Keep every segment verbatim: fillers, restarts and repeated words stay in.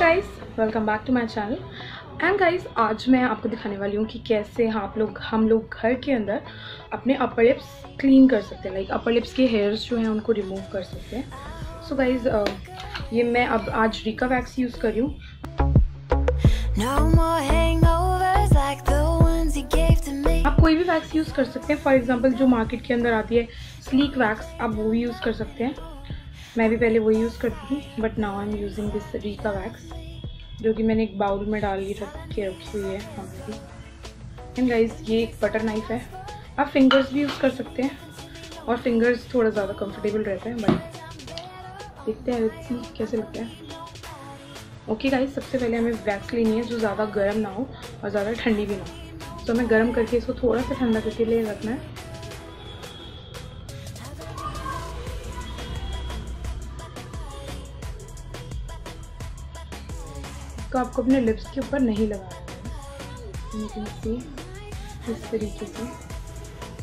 Guys, welcome back to my channel. And guys, आज मैं आपको दिखाने वाली हूँ कि कैसे आप लोग हम लोग घर के अंदर अपने अपर लिप्स क्लीन कर सकते हैं, लाइक अपर लिप्स के हेयर्स जो हैं उनको रिमूव कर सकते हैं। सो गाइस, ये मैं अब आज रिका वैक्स यूज़ कर रही हूँ। आप कोई भी वैक्स यूज़ कर सकते हैं, फॉर एग्जाम्पल जो मार्केट के अंदर आती है स्लीक वैक्स, आप वो भी यूज़ कर सकते हैं। मैं भी पहले वो यूज़ करती थी, but now I am using this Rica wax, जो कि मैंने एक बाउल में डाल के रखी रखी हुई है। एंड गाइस, ये एक बटर नाइफ है, आप फिंगर्स भी यूज़ कर सकते हैं, और फिंगर्स थोड़ा ज़्यादा कंफर्टेबल रहते हैं, बट देखते हैं कैसे लगता है। ओके गाइस, सबसे पहले हमें वैक्स लेनी है जो ज़्यादा गर्म ना हो और ज़्यादा ठंडी भी ना हो। तो हमें गर्म करके इसको थोड़ा सा ठंडा करके ले रखना है। तो आपको अपने लिप्स के ऊपर नहीं लगाना है, इस तरीके से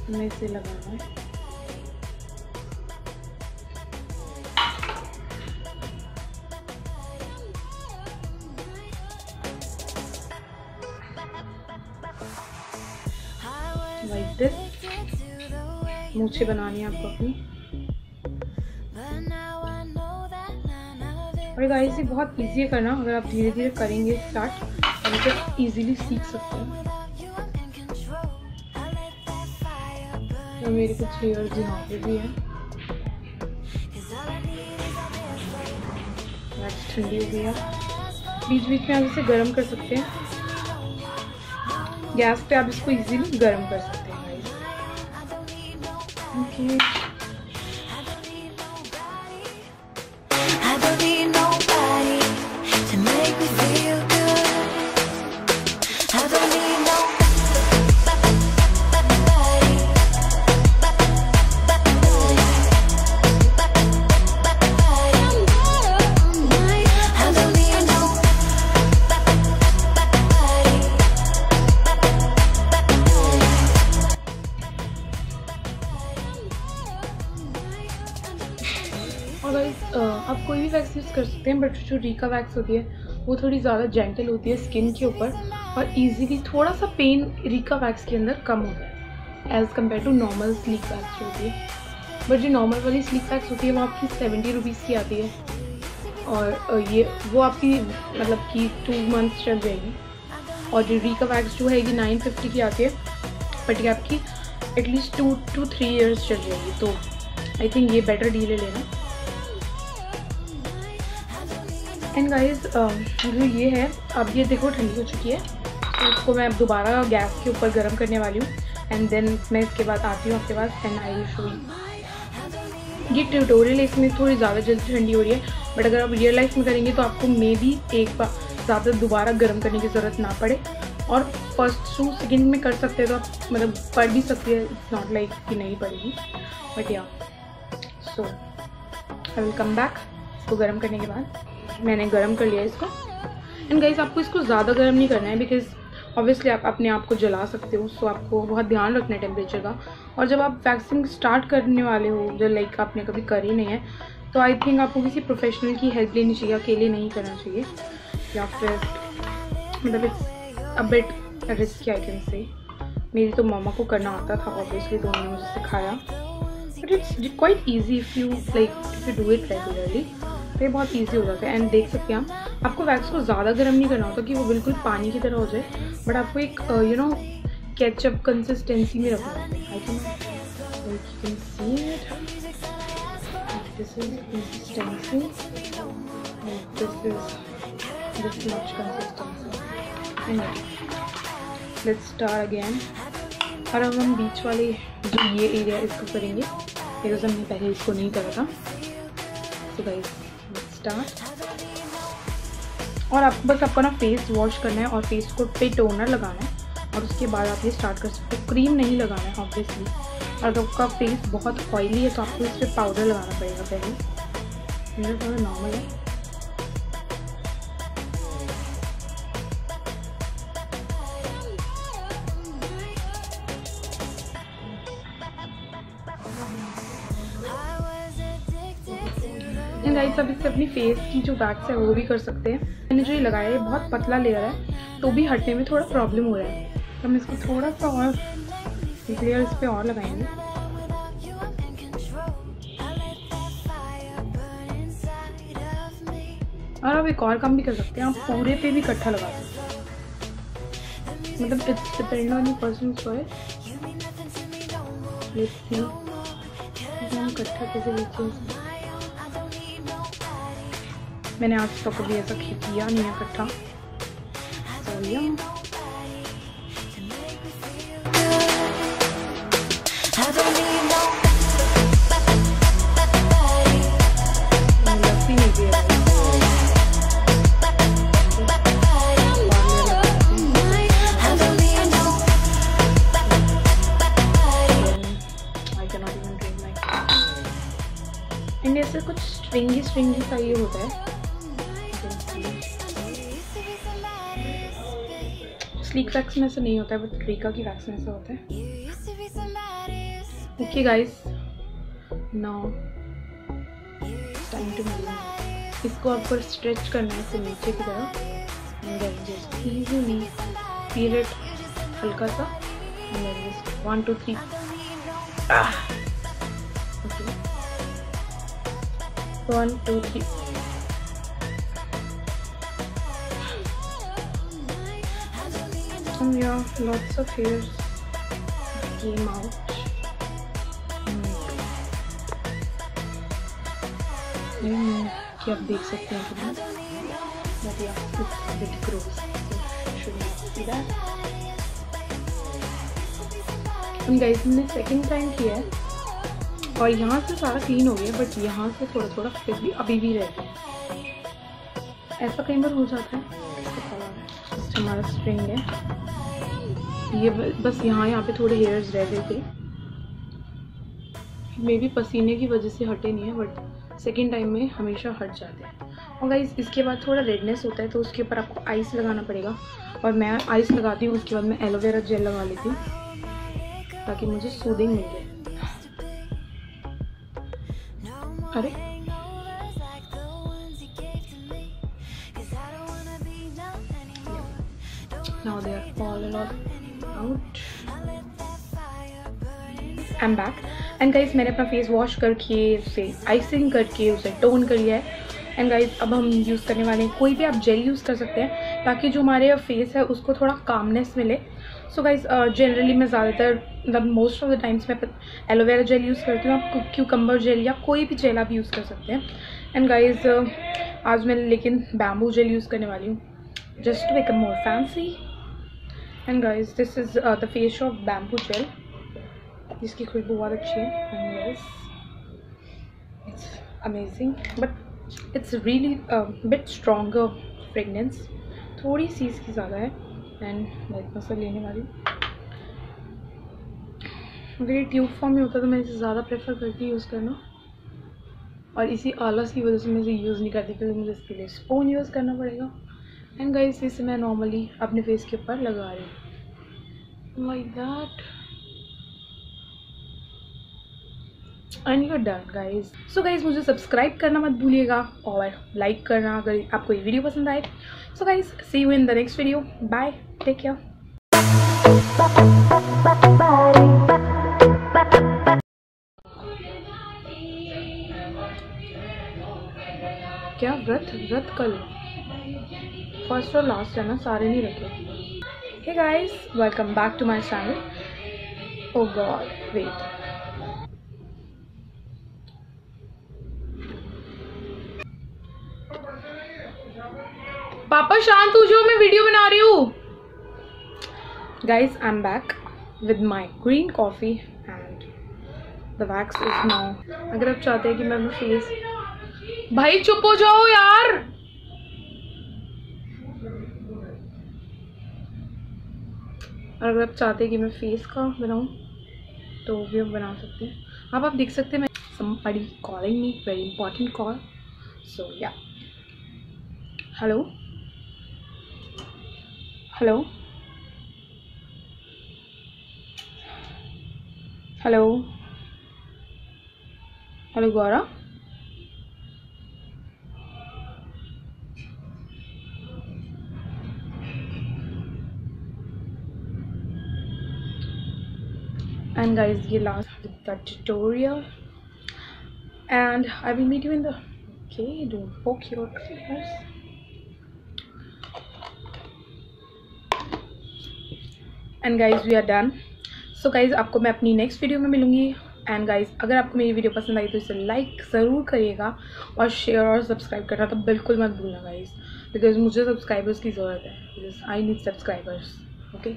हमें इसे लगाना है। लाइक दिस मूछे बनानी है आपको अपनी। और गाइस, ये बहुत ईजी है करना, अगर आप धीरे धीरे करेंगे स्टार्ट तो मतलब ईजिली सीख सकते हैं। तो मेरे कुछ हेयर्स यहाँ पे भी हैं, ठंडी हो गई है, बीच बीच में आप इसे गर्म कर सकते हैं। गैस पे आप इसको ईजिली गर्म कर सकते हैं गाइस। ओके, आप कोई भी वैक्स यूज़ कर सकते हैं, बट जो रिका वैक्स होती है वो थोड़ी ज़्यादा जेंटल होती है स्किन के ऊपर, और इजीली थोड़ा सा पेन रिका वैक्स के अंदर कम होता है as compare to normal sleek wax होती है। बट जो नॉर्मल वाली स्लीक वैक्स होती है वो आपकी सेवेंटी रुपीज़ की आती है, और ये वो आपकी मतलब कि टू मंथ्स चल जाएगी। और जो रिका वैक्स जो है ये नाइन फिफ्टी की आती है, बट ये आपकी at least two two three years चल जाएगी। तो आई थिंक ये बेटर डील है लेना। एंड गाइज, जो ये है अब ये देखो ठंडी हो चुकी है, तो इसको मैं अब दोबारा गैस के ऊपर गर्म करने वाली हूँ। एंड देन मैं इसके बाद आती हूँ आपके पास एंड आई शो यू। ये ट्यूटोरियल इसमें थोड़ी ज़्यादा जल्दी ठंडी हो रही है, बट अगर आप रियल लाइफ में करेंगे तो आपको मे बी एक बार ज़्यादा दोबारा गर्म करने की ज़रूरत ना पड़े, और फर्स्ट टू सेकेंड में कर सकते हैं तो आप मतलब पढ़ भी सकती है, इट्स नॉट लाइक कि नहीं पड़ेगी। बट या सो आई विल कम बैक इसको गर्म करने के बाद। मैंने गरम कर लिया इसको। एंड गाइस, आपको इसको ज़्यादा गरम नहीं करना है, बिकॉज ऑब्वियसली आप अपने आप को जला सकते हो, सो so आपको बहुत ध्यान रखना है टेम्परेचर का। और जब आप वैक्सिंग स्टार्ट करने वाले हो, जो लाइक आपने कभी करी नहीं है, तो आई थिंक आपको किसी प्रोफेशनल की हेल्प लेनी चाहिए, अकेले नहीं करना चाहिए, या फिर मतलब it's a bit risky I can say. मेरी तो मामा को करना आता था, ऑब्वियसली तो उन्होंने मुझे सिखाया, but it's quite easy if you like if you do it regularly, ये बहुत इजी हो जाता है। एंड देख सकते हैं आप, आपको वैक्स को ज़्यादा गर्म नहीं करना होता कि वो बिल्कुल पानी की तरह हो जाए, बट आपको एक यू नो केचअप कंसिस्टेंसी में रखना है। I think let's start again. और अब हम बीच वाले जो ये एरिया इसको करेंगे, बिकॉज हमने पहले इसको नहीं करा था। So guys, start. और आप बस आपको ना फेस वॉश करना है और फेस को पे टोनर लगाना है, और उसके बाद आप ये स्टार्ट कर सकते हो। क्रीम नहीं लगाना है ऑब्वियसली, और अगर आपका फेस बहुत ऑयली है तो आपको इस पर पाउडर लगाना पड़ेगा। पहले मेरा थोड़ा नॉर्मल है, सब इससे अपनी फेस की जो वैक्स है वो भी कर सकते हैं। मैंने जो ये लगाया है बहुत पतला लेयर है तो भी हटने में थोड़ा प्रॉब्लम हो रहा है, तो हम इसको थोड़ा सा और एक लेयर इस पर और लगाएंगे। और आप एक और काम भी कर सकते हैं, आप पूरे पे भी इकट्ठा लगा सकते हैं, मतलब it's depend on your person choice. इकट्ठा कैसे बेचें, मैंने आज तक कभी ऐसा किया नहीं है इकट्ठा। एंड ऐसे कुछ स्ट्रिंगी स्ट्रिंगी सा ये होता है, स्लीक वैक्स में ऐसा नहीं होता है बट रिका की वैक्स में ऐसा होता है। Okay guys, now time to move. इसको आपको स्ट्रेच करना है इससे नीचे की तरफ, फील इट हल्का सा, one two three. One two three Um, yeah, lots of hairs came out. Hmm. क्या आप देख सकते हैं कि that yeah, it's a bit gross. Should not see that. And guys, मैंने second time किया है और यहाँ से सारा clean हो गया, बट यहाँ से थोड़ा थोड़ा फिर भी अभी भी रहता है। ऐसा कई बार हो जाता है। हमारा स्ट्रिंग है ये, बस यहाँ यहाँ पे थोड़े हेयर्स रह गए थे, मे बी पसीने की वजह से हटे नहीं है बट सेकेंड टाइम में हमेशा हट जाते हैं। और गाइस इसके बाद थोड़ा रेडनेस होता है तो उसके ऊपर आपको आइस लगाना पड़ेगा, और मैं आइस लगाती हूँ उसके बाद मैं एलोवेरा जेल लगा लेती हूँ ताकि मुझे सूदिंग मिल जाए। अरे now they are all out. I'm back and guys मैंने अपना फेस वॉश करके उसे आइसिंग करके उसे टोन कर लिया है। एंड गाइज अब हम यूज़ करने वाले हैं, कोई भी आप जेल यूज़ कर सकते हैं ताकि जो हमारे फेस है उसको थोड़ा कामनेस मिले। सो गाइज जनरली मैं ज़्यादातर मतलब मोस्ट ऑफ द टाइम्स मैं एलोवेरा जेल यूज़ करती हूँ, आप क्यूकम्बर जेल या कोई भी जेल आप यूज़ कर सकते हैं। एंड गाइज uh, आज मैं लेकिन बैम्बू जेल यूज़ करने वाली हूँ just to make a more fancy. And guys this is the face of bamboo gel, जिसकी खुशबू बहुत अच्छी है, it's amazing but it's really bit stronger fragrance, थोड़ी सी इसकी ज़्यादा है। एंड मैं इतना सा लेने वाली हूँ, अगर ये ट्यूब फॉर्म में होता तो मैं इसे ज़्यादा प्रेफर करती यूज़ करना, और इसी आलस की वजह से मैं इसे यूज़ नहीं करती क्योंकि मुझे इसके लिए स्पून यूज़ करना पड़ेगा। एंड गाइस इसे मैं नॉर्मली अपने फेस के ऊपर लगा रही हूँ like that. And you are done guys. So guys मुझे सब्सक्राइब करना मत भूलिएगा और लाइक करना अगर आपको ये वीडियो पसंद आए। So guys see you in the next video, bye, take care. क्या व्रत व्रत कर लो, फर्स्ट और लास्ट है ना, सारे नहीं रखे। Hey guys welcome back to my channel. Oh God wait, पापा शांत हो जाओ, मैं वीडियो बना रही हूँ। Guys I am back with my green coffee and the wax is now. अगर आप चाहते हैं कि मैं अपना फेस, भाई चुप हो जाओ यार, और अगर आप चाहते हैं कि मैं फेस का बनाऊँ तो भी हम बना सकते हैं। अब आप देख सकते हैं मैं somebody calling me, very important call, so या हेलो हेलो हेलो हेलो गौरा, And guys, ये last the tutorial, and I will meet you in the okay. Don't poke your fingers. And guys, we are done. So guys, आपको मैं अपनी next video में मिलूँगी. And guys, अगर आपको मेरी वीडियो पसंद आई तो इसे लाइक ज़रूर करिएगा और शेयर और सब्सक्राइब करना तो बिल्कुल मत भूलना गाइज, बिकॉज मुझे सब्सक्राइबर्स की ज़रूरत है, because I need subscribers. Okay,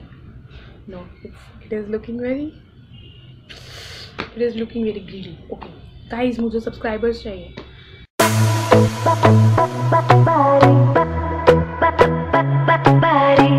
no it's it is looking very it is looking very greedy. Okay guys, मुझे सब्सक्राइबर्स चाहिए.